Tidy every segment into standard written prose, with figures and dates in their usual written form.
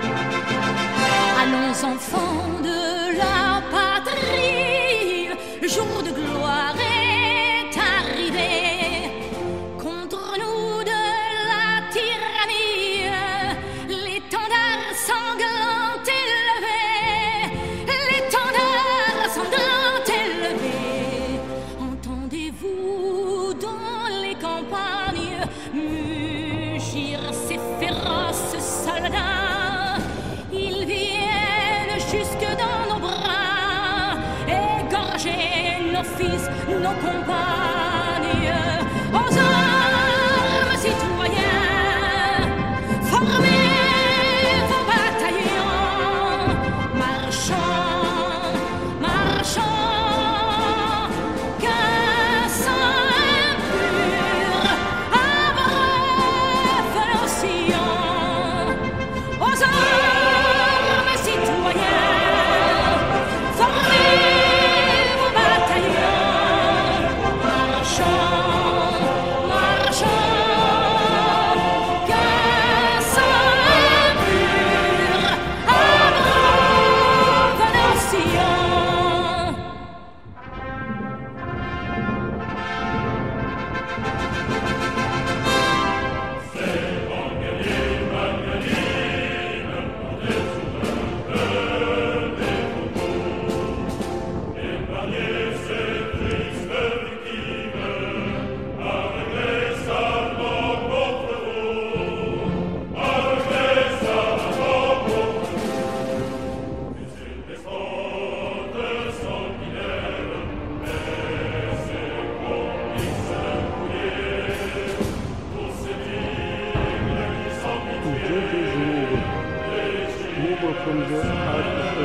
Allons enfants de la patrie, le jour de gloire est arrivé. Contre nous de la tyrannie, l'étendard sanglant élevé, l'étendard sanglant élevé. Entendez-vous dans les campagnes mugir ces féroces soldats? Nos fils, nos compagnes, aux armes citoyens, formez vos bataillons, marchons, marchons, qu'un sang pur abreuve l'océan, aux armes citoyens. From your heart to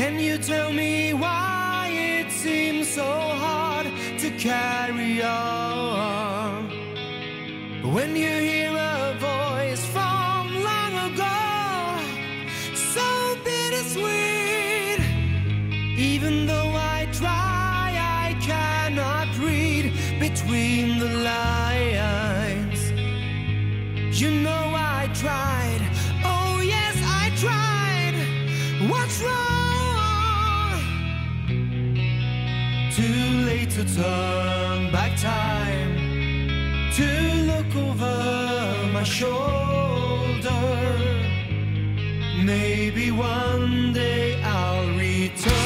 Can you tell me why it seems so hard to carry on? When you hear a voice from long ago, so bittersweet. Even though I try, I cannot read between the lines. You know I tried, oh yes I tried. What's wrong? Too late to turn back time, to look over my shoulder. Maybe one day I'll return.